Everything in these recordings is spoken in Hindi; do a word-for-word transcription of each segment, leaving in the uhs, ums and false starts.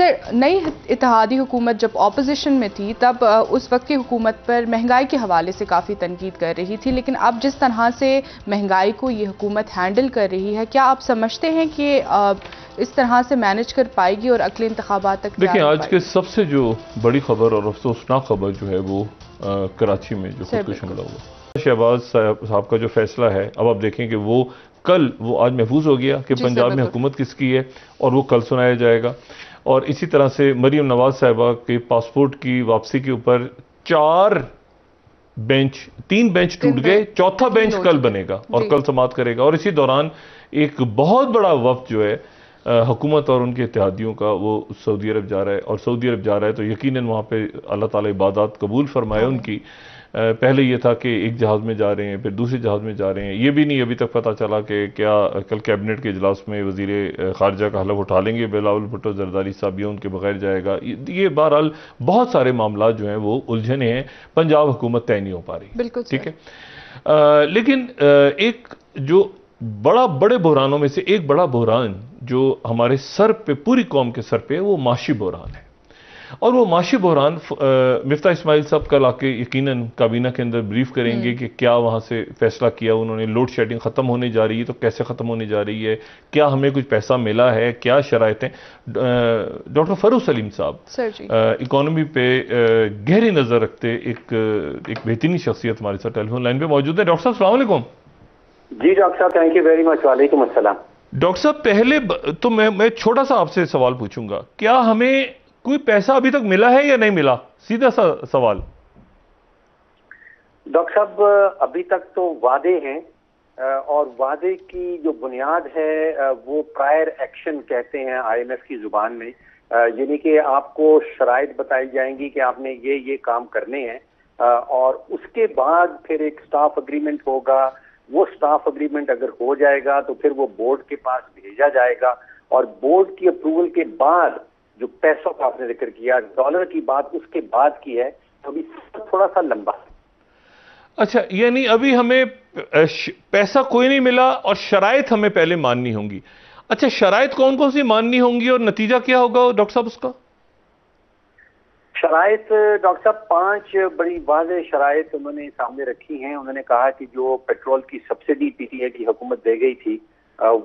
सर, नई इत्तेहादी हुकूमत जब ऑपोजिशन में थी तब उस वक्त की हुकूमत पर महंगाई के हवाले से काफ़ी तनकीद कर रही थी, लेकिन अब जिस तरह से महंगाई को ये हुकूमत हैंडल कर रही है, क्या आप समझते हैं कि इस तरह से मैनेज कर पाएगी और अगले इंतखाबात तक? देखिए, आज के सबसे जो बड़ी खबर और अफसोसनाक खबर जो है वो आ, कराची में जो खुदकुश हमला हुआ, शहबाज साहब का जो फैसला है, अब आप देखें कि वो कल वो आज महफूज हो गया कि पंजाब में हुकूमत किसकी है और वो कल सुनाया जाएगा। और इसी तरह से मरीम नवाज साहिबा के पासपोर्ट की वापसी के ऊपर चार बेंच, तीन बेंच टूट गए, चौथा बेंच कल बनेगा और कल समाअत करेगा। और इसी दौरान एक बहुत बड़ा वफ्द जो है हुकूमत और उनके इत्तेहादियों का वो सऊदी अरब जा रहा है, और सऊदी अरब जा रहा है तो यकीनन वहाँ पे अल्लाह ताला इबादत कबूल फरमाए उनकी। पहले ये था कि एक जहाज़ में जा रहे हैं, फिर दूसरे जहाज़ में जा रहे हैं, ये भी नहीं अभी तक पता चला कि क्या कल कैबिनेट के इजलास में वज़ीर ख़ारजा का हलफ उठा लेंगे बिलावल भुट्टो जरदारी साहब, या उनके बगैर जाएगा। ये बहरहाल बहुत सारे मामला जो हैं वो उलझने हैं, पंजाब हुकूमत तय नहीं हो पा रही। बिल्कुल ठीक है। आ, लेकिन आ, एक जो बड़ा बड़े बहरानों में से एक बड़ा बहरान जो हमारे सर पे, पूरी कौम के सर पे, वो माशी बहरान है। और वो माशी बहरान मिफ्ताह इस्माइल साहब कल आके यकीनन काबीना के अंदर ब्रीफ करेंगे कि क्या वहाँ से फैसला किया उन्होंने, लोड शेडिंग ख़त्म होने जा रही है तो कैसे ख़त्म होने जा रही है, क्या हमें कुछ पैसा मिला है, क्या शरायतें। डॉक्टर फरूक सलीम साहब इकॉनमी पे गहरी नज़र रखते एक एक बेहतरीन शख्सियत हमारे साथ टेलीफोन लाइन पर मौजूद है। डॉक्टर साहब अस्सलाम वालेकुम। जी डॉक्टर साहब, थैंक यू वेरी मच। वालेकुम अस्सलाम। डॉक्टर साहब, पहले तो मैं मैं छोटा सा आपसे सवाल पूछूंगा, क्या हमें कोई पैसा अभी तक मिला है या नहीं मिला? सीधा सा सवाल। डॉक्टर साहब, अभी तक तो वादे हैं, और वादे की जो बुनियाद है वो प्रायर एक्शन कहते हैं आईएमएफ की जुबान में, यानी कि आपको शराइत बताई जाएंगी कि आपने ये ये काम करने हैं, और उसके बाद फिर एक स्टाफ अग्रीमेंट होगा। वो स्टाफ अग्रीमेंट अगर हो जाएगा तो फिर वो बोर्ड के पास भेजा जाएगा, और बोर्ड की अप्रूवल के बाद जो पैसों का आपने जिक्र किया, डॉलर की बात उसके बाद की है, तो अभी थोड़ा सा लंबा है। अच्छा, यानी अभी हमें पैसा कोई नहीं मिला और शराइत हमें पहले माननी होंगी। अच्छा, शराइत कौन कौन सी माननी होंगी और नतीजा क्या होगा डॉक्टर साहब उसका? शराइत डॉक्टर साहब, पांच बड़ी वाज़े शराइत उन्होंने सामने रखी हैं। उन्होंने कहा कि जो पेट्रोल की सब्सिडी पीटीआई की हुकूमत दे गई थी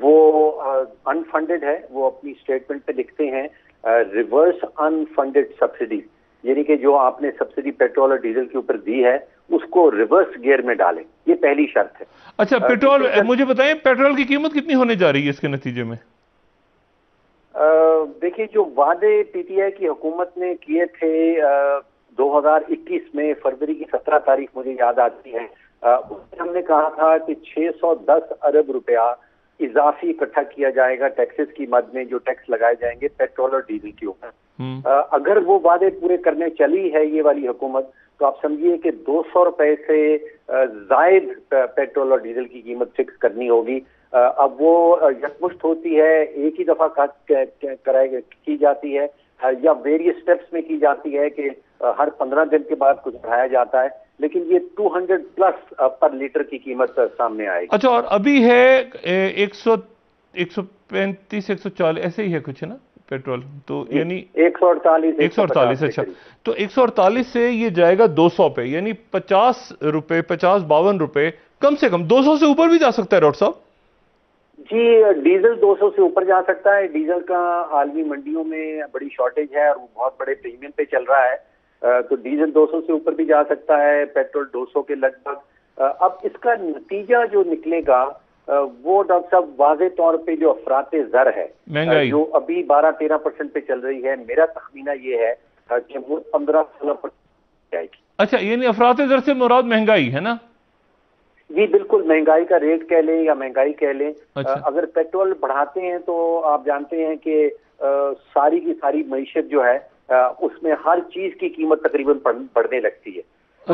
वो अनफंडेड है, वो अपनी स्टेटमेंट पे लिखते हैं रिवर्स अनफंडेड सब्सिडी, यानी कि जो आपने सब्सिडी पेट्रोल और डीजल के ऊपर दी है उसको रिवर्स गियर में डालें, ये पहली शर्त है। अच्छा, पेट्रोल, मुझे बताएं पेट्रोल की कीमत कितनी होने जा रही है इसके नतीजे में? देखिए, जो वादे पीटीआई की हुकूमत ने किए थे दो हज़ार इक्कीस में फरवरी की सत्रह तारीख मुझे याद आती है, उसमें हमने कहा था कि छह सौ दस अरब रुपया इजाफी इकट्ठा किया जाएगा टैक्सेस की मद में, जो टैक्स लगाए जाएंगे पेट्रोल और डीजल के ऊपर। अगर वो वादे पूरे करने चली है ये वाली हुकूमत तो आप समझिए कि दो सौ रुपए से जायद पेट्रोल और डीजल की कीमत फिक्स करनी होगी। अब वो यकमुश्त होती है, एक ही दफा कराई की जाती है, या वेरियस स्टेप्स में की जाती है कि हर पंद्रह दिन के बाद कुछ बढ़ाया जाता है, लेकिन ये दो सौ प्लस पर लीटर की कीमत सामने आएगी। अच्छा, और अभी है एक सौ एक सौ पैंतीस एक सौ चालीस ऐसे ही है कुछ है ना पेट्रोल, तो यानी एक सौ अड़तालीस एक सौ अड़तालीस अच्छा, तो एक सौ अड़तालीस से ये जाएगा दो सौ पे, यानी पचास रुपए पचास बावन रुपए कम से कम दो सौ से ऊपर भी जा सकता है डॉक्टर साहब? जी, डीजल दो सौ से ऊपर जा सकता है। डीजल का आलमी मंडियों में बड़ी शॉर्टेज है और वो बहुत बड़े प्रीमियम पे चल रहा है, तो डीजल दो सौ से ऊपर भी जा सकता है, पेट्रोल दो सौ के लगभग। अब इसका नतीजा जो निकलेगा वो डॉक्टर साहब वाजे तौर पे जो अफराते जर है जो अभी बारह तेरह परसेंट पे चल रही है, मेरा तखमीना ये है कि वो पंद्रह सोलह परसेंट जाएगी। अच्छा, यानी अफराते जर से मुराद महंगाई है ना? जी बिल्कुल, महंगाई का रेट कह लें या महंगाई कह लें। अच्छा। अगर पेट्रोल बढ़ाते हैं तो आप जानते हैं कि सारी की सारी मईशत जो है आ, उसमें हर चीज की कीमत तकरीबन बढ़ने लगती है।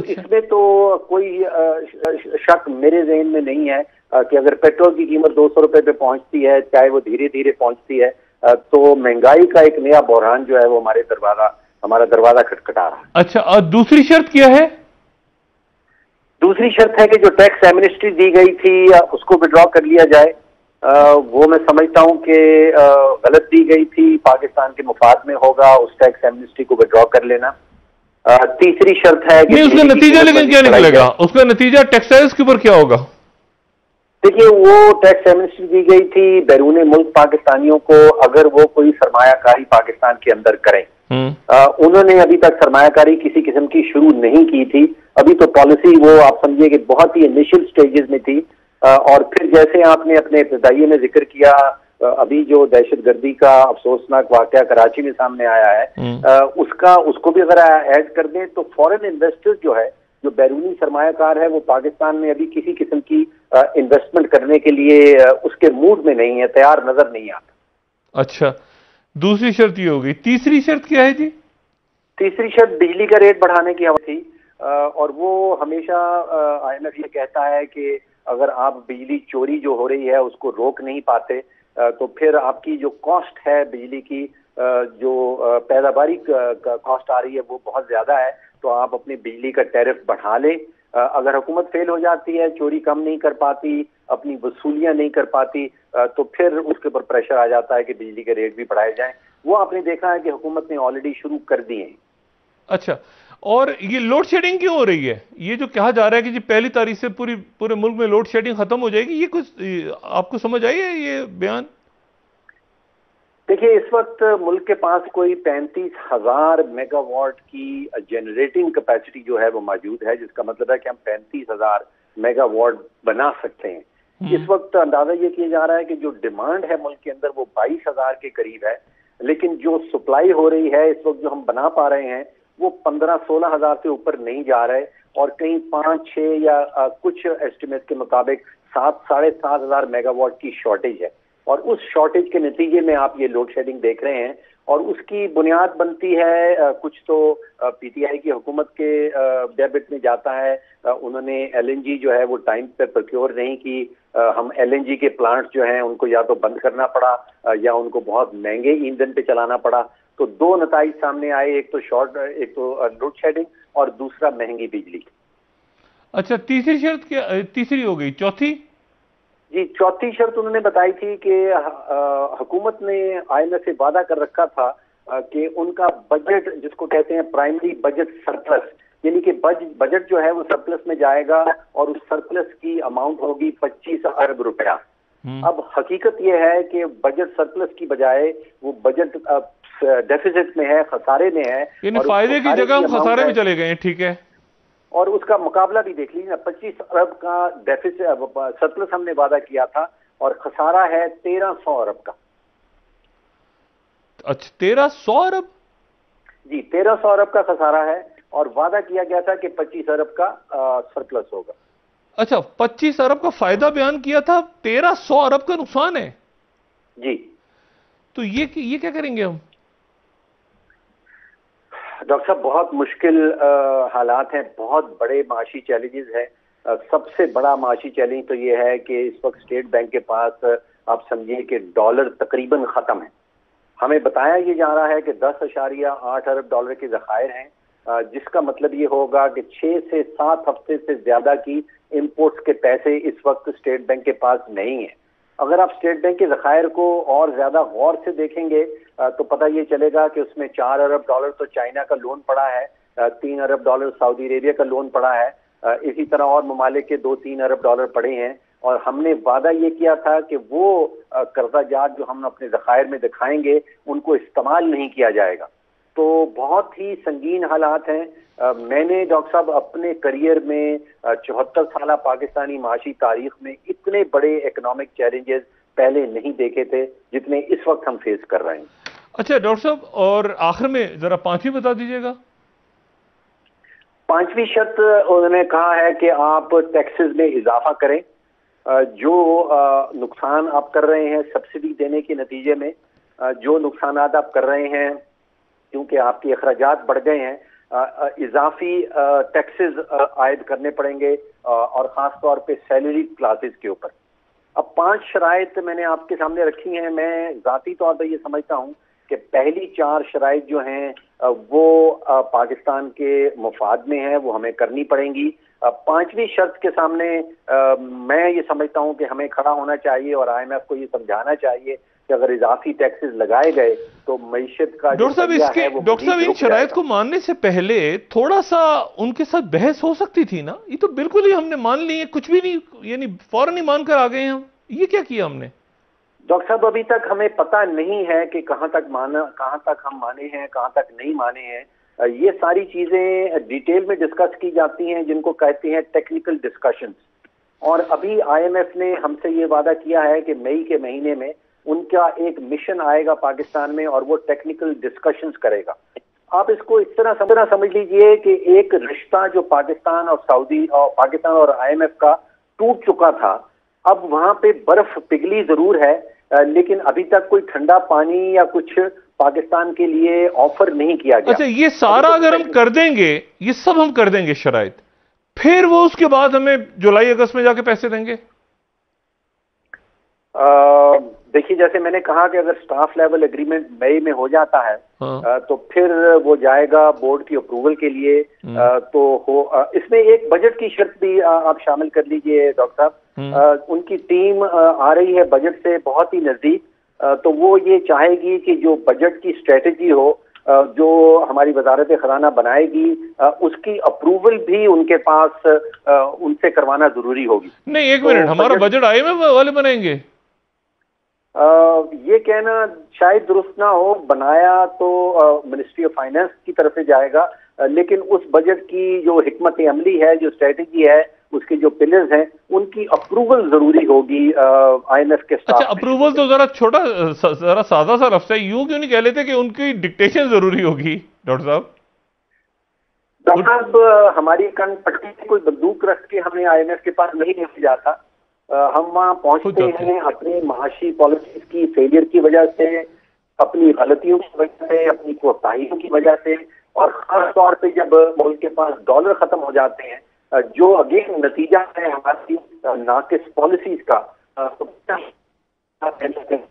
अच्छा। इसमें तो कोई शक मेरे जहन में नहीं है कि अगर पेट्रोल की कीमत दो सौ रुपए पे पहुंचती है, चाहे वो धीरे धीरे पहुंचती है, तो महंगाई का एक नया बहरान जो है वो हमारे दरवाजा हमारा दरवाजा खटखटा रहा है। अच्छा, और दूसरी शर्त क्या है? दूसरी शर्त है कि जो टैक्स एमनेस्टी दी गई थी उसको विड्रॉ कर लिया जाए, आ, वो मैं समझता हूँ कि गलत दी गई थी, पाकिस्तान के मुफाद में होगा उस टैक्स एमनेस्टी को विड्रॉ कर लेना। आ, तीसरी शर्त है कि उसका नतीजा लेकिन क्या निकलेगा, उसका नतीजा टैक्सेस के ऊपर क्या होगा? देखिए, वो टैक्स एमनेस्टी दी गई थी बैरून मुल्क पाकिस्तानियों को अगर वो कोई सरमायाकारी पाकिस्तान के अंदर करें। आ, उन्होंने अभी तक सरमायाकारी किसी किस्म की शुरू नहीं की थी, अभी तो पॉलिसी वो आप समझिए कि बहुत ही इनिशियल स्टेजेस में थी। और फिर जैसे आपने अपने इब्तदाई में जिक्र किया, अभी जो दहशतगर्दी का अफसोसनाक वाकया कराची में सामने आया है, उसका उसको भी अगर ऐड कर दें तो फॉरेन इन्वेस्टर्स जो है, जो बैरूनी सरमायाकार है, वो पाकिस्तान में अभी किसी किस्म की इन्वेस्टमेंट करने के लिए उसके मूड में नहीं है, तैयार नजर नहीं आता। अच्छा, दूसरी शर्त ये हो गई। तीसरी शर्त क्या है जी? तीसरी शर्त बिजली का रेट बढ़ाने की हवा थी, और वो हमेशा आई एम एफ ये कहता है कि अगर आप बिजली चोरी जो हो रही है उसको रोक नहीं पाते तो फिर आपकी जो कॉस्ट है बिजली की, जो पैदावारी कॉस्ट आ रही है वो बहुत ज़्यादा है, तो आप अपने बिजली का टैरिफ बढ़ा लें। अगर हुकूमत फेल हो जाती है, चोरी कम नहीं कर पाती, अपनी वसूलियाँ नहीं कर पाती, तो फिर उसके ऊपर प्रेशर आ जाता है कि बिजली के रेट भी बढ़ाए जाएँ। वो आपने देखा है कि हुकूमत ने ऑलरेडी शुरू कर दिए हैं। अच्छा, और ये लोड शेडिंग क्यों हो रही है? ये जो कहा जा रहा है कि जी पहली तारीख से पूरी पूरे मुल्क में लोड शेडिंग खत्म हो जाएगी, ये कुछ आपको समझ आई है ये बयान? देखिए, इस वक्त मुल्क के पास कोई पैंतीस हजार मेगावाट की जनरेटिंग कैपेसिटी जो है वो मौजूद है, जिसका मतलब है कि हम पैंतीस हजार मेगावाट बना सकते हैं। इस वक्त अंदाजा ये किया जा रहा है कि जो डिमांड है मुल्क के अंदर वो बाईस हजार के करीब है, लेकिन जो सप्लाई हो रही है इस वक्त जो हम बना पा रहे हैं वो पंद्रह सोलह हजार से ऊपर नहीं जा रहे, और कहीं पाँच छः या आ, कुछ एस्टिमेट के मुताबिक सात साढ़े सात हजार मेगावाट की शॉर्टेज है। और उस शॉर्टेज के नतीजे में आप ये लोड शेडिंग देख रहे हैं, और उसकी बुनियाद बनती है आ, कुछ तो पीटीआई की हुकूमत के डेबिट में जाता है। आ, उन्होंने एलएनजी जो है वो टाइम पर प्रोक्योर नहीं की। आ, हम एलएनजी के प्लांट जो हैं उनको या तो बंद करना पड़ा आ, या उनको बहुत महंगे ईंधन पे चलाना पड़ा। तो दो नतीजे सामने आए, एक तो शॉर्ट एक तो लोड शेडिंग और दूसरा महंगी बिजली। अच्छा, तीसरी शर्त क्या? तीसरी हो गई। चौथी जी, चौथी शर्त उन्होंने बताई थी कि हुकूमत ने आईएमएफ से वादा कर रखा था आ, कि उनका बजट, जिसको कहते हैं प्राइमरी बजट सरप्लस, यानी कि बज, बजट जो है वो सरप्लस में जाएगा और उस सरप्लस की अमाउंट होगी पच्चीस अरब रुपया। अब हकीकत यह है कि बजट सरप्लस की बजाय वो बजट डेफिसिट में है, खसारे में है, यानी फायदे की जगह हम खसारे में चले गए हैं। ठीक है, और उसका मुकाबला भी देख लीजिए ना, पच्चीस अरब का डेफिसिट सरप्लस हमने वादा किया था और खसारा है तेरह सौ अरब का। अच्छा, तेरह सौ अरब जी, तेरह सौ अरब का खसारा है, और वादा किया गया था कि पच्चीस अरब का सरप्लस होगा। अच्छा, पच्चीस अरब का फायदा बयान किया था, तेरह सौ अरब का नुकसान है जी। तो ये ये क्या करेंगे हम डॉक्टर साहब? बहुत मुश्किल हालात हैं, बहुत बड़े माशी चैलेंजेस हैं। सबसे बड़ा माशी चैलेंज तो ये है कि इस वक्त स्टेट बैंक के पास आप समझिए कि डॉलर तकरीबन ख़त्म है। हमें बताया ये जा रहा है कि दस अशारिया आठ अरब डॉलर के ज़खायर हैं, जिसका मतलब ये होगा कि छः से सात हफ्ते से ज़्यादा की इम्पोर्ट्स के पैसे इस वक्त स्टेट बैंक के पास नहीं है। अगर आप स्टेट बैंक के ज़खायर को और ज़्यादा गौर से देखेंगे तो पता ये चलेगा कि उसमें चार अरब डॉलर तो चाइना का लोन पड़ा है, तीन अरब डॉलर सऊदी अरेबिया का लोन पड़ा है, इसी तरह और ममालिक के दो तीन अरब डॉलर पड़े हैं। और हमने वादा ये किया था कि वो कर्जा जात जो हम अपने ज़खायर में दिखाएंगे उनको इस्तेमाल नहीं किया जाएगा। तो बहुत ही संगीन हालात हैं। मैंने डॉक्टर साहब अपने करियर में चौहत्तर साल पाकिस्तानी माशी तारीख में इतने बड़े इकोनॉमिक चैलेंजेस पहले नहीं देखे थे जितने इस वक्त हम फेस कर रहे हैं। अच्छा डॉक्टर साहब, और आखिर में जरा पांचवीं बता दीजिएगा। पांचवी शर्त उन्होंने कहा है कि आप टैक्सेस में इजाफा करें, जो नुकसान आप कर रहे हैं सब्सिडी देने के नतीजे में, जो नुकसान आप कर रहे हैं क्योंकि आपके अखराजात बढ़ गए हैं, इजाफी टैक्सेस आयद करने पड़ेंगे और ख़ासतौर पर सैलरी क्लासेस के ऊपर। अब पांच शराइत मैंने आपके सामने रखी हैं। मैं ज़ाती तौर पर यह समझता हूँ कि पहली चार शराइत जो हैं वो पाकिस्तान के मुफाद में है, वो हमें करनी पड़ेंगी। पांचवी शर्त के सामने मैं ये समझता हूँ कि हमें खड़ा होना चाहिए और आईएमएफ को ये समझाना चाहिए कि अगर इजाफी टैक्सेस लगाए गए तो मईशत का। डॉक्टर साहब इसके डॉक्टर साहब इन शराइत को मानने से पहले थोड़ा सा उनके साथ बहस हो सकती थी ना, ये तो बिल्कुल ही हमने मान ली है, कुछ भी नहीं, यानी फौरन ही मानकर आ गए हम, ये क्या किया हमने। डॉक्टर साहब अभी तक हमें पता नहीं है कि कहाँ तक माना, कहाँ तक हम माने हैं, कहाँ तक नहीं माने हैं। ये सारी चीज़ें डिटेल में डिस्कस की जाती हैं, जिनको कहते हैं टेक्निकल डिस्कशंस। और अभी आईएमएफ ने हमसे ये वादा किया है कि मई के महीने में उनका एक मिशन आएगा पाकिस्तान में और वो टेक्निकल डिस्कशंस करेगा। आप इसको इस तरह समझना समझ लीजिए कि एक रिश्ता जो पाकिस्तान और सऊदी और पाकिस्तान और आईएमएफ का टूट चुका था, अब वहाँ पे बर्फ पिघली जरूर है, लेकिन अभी तक कोई ठंडा पानी या कुछ पाकिस्तान के लिए ऑफर नहीं किया गया। अच्छा, ये सारा तो अगर हम कर देंगे, ये सब हम कर देंगे शराइत, फिर वो उसके बाद हमें जुलाई अगस्त में जाके पैसे देंगे। देखिए जैसे मैंने कहा कि अगर स्टाफ लेवल एग्रीमेंट मई में हो जाता है, हाँ, तो फिर वो जाएगा बोर्ड की अप्रूवल के लिए। तो हो इसमें एक बजट की शर्त भी आप शामिल कर लीजिए डॉक्टर साहब। उनकी टीम आ रही है बजट से बहुत ही नजदीक, तो वो ये चाहेगी कि जो बजट की स्ट्रेटजी हो जो हमारी वजारत खजाना बनाएगी उसकी अप्रूवल भी उनके पास उनसे करवाना जरूरी होगी। नहीं, एक मिनट, हमारा बजट आईएमएफ वाले बनाएंगे, आ, ये कहना शायद दुरुस्त ना हो। बनाया तो मिनिस्ट्री ऑफ फाइनेंस की तरफ से जाएगा, आ, लेकिन उस बजट की जो हिकमत अमली है, जो स्ट्रेटजी है, उसके जो पिलर्स हैं, उनकी अप्रूवल जरूरी होगी आईएमएफ के साथ। अच्छा, अप्रूवल तो जरा छोटा जरा सादा सा लफ्ज़ है, यूं क्यों नहीं कह लेते कि उनकी डिक्टेशन जरूरी होगी। डॉक्टर साहब डॉक्टर साहब हमारी कन पट्टी में कोई बंदूक रख के हमें आईएमएफ के पास नहीं भेजा जाता। हम वहाँ पहुँचते हैं अपनी माशी पॉलिसीज की फेलियर की वजह से, अपनी गलतियों की वजह से, अपनी कोताहियों की वजह से, और खास तौर पे जब मुल्क के पास डॉलर खत्म हो जाते हैं, जो अगेन नतीजा है हमारी नाकिस पॉलिसीज का। तो